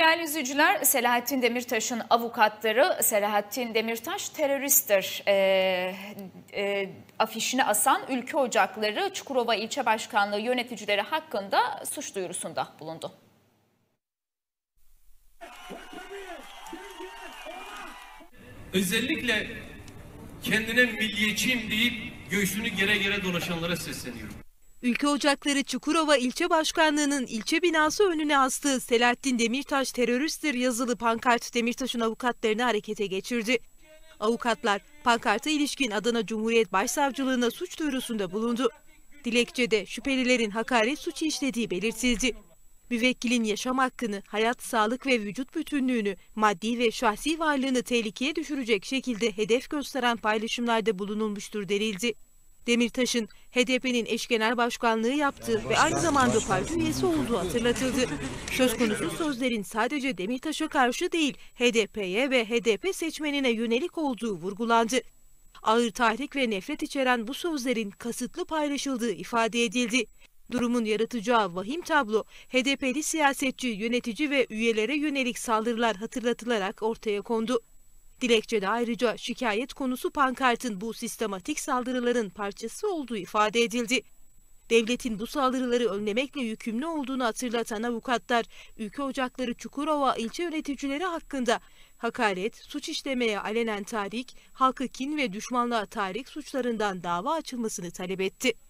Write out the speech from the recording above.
Değerli izleyiciler, Selahattin Demirtaş'ın avukatları Selahattin Demirtaş teröristtir afişini asan Ülkü Ocakları Çukurova İlçe Başkanlığı yöneticileri hakkında suç duyurusunda bulundu. Özellikle kendine milliyetçiyim deyip göğsünü gere gere dolaşanlara sesleniyorum. Ülkü Ocakları Çukurova İlçe Başkanlığı'nın ilçe binası önüne astığı Selahattin Demirtaş teröristtir yazılı pankart Demirtaş'ın avukatlarını harekete geçirdi. Avukatlar pankarta ilişkin Adana Cumhuriyet Başsavcılığına suç duyurusunda bulundu. Dilekçede şüphelilerin hakaret suçu işlediği belirtildi. Müvekkilin yaşam hakkını, hayat, sağlık ve vücut bütünlüğünü, maddi ve şahsi varlığını tehlikeye düşürecek şekilde hedef gösteren paylaşımlarda bulunulmuştur denildi. Demirtaş'ın HDP'nin eş genel başkanlığı yaptığı ve aynı zamanda parti üyesi olduğu hatırlatıldı. Söz konusu sözlerin sadece Demirtaş'a karşı değil, HDP'ye ve HDP seçmenine yönelik olduğu vurgulandı. Ağır tahrik ve nefret içeren bu sözlerin kasıtlı paylaşıldığı ifade edildi. Durumun yaratacağı vahim tablo, HDP'li siyasetçi, yönetici ve üyelere yönelik saldırılar hatırlatılarak ortaya kondu. Dilekçede ayrıca şikayet konusu pankartın bu sistematik saldırıların parçası olduğu ifade edildi. Devletin bu saldırıları önlemekle yükümlü olduğunu hatırlatan avukatlar, Ülkü Ocakları Çukurova ilçe yöneticileri hakkında hakaret, suç işlemeye alenen tahrik, halkı kin ve düşmanlığa tahrik suçlarından dava açılmasını talep etti.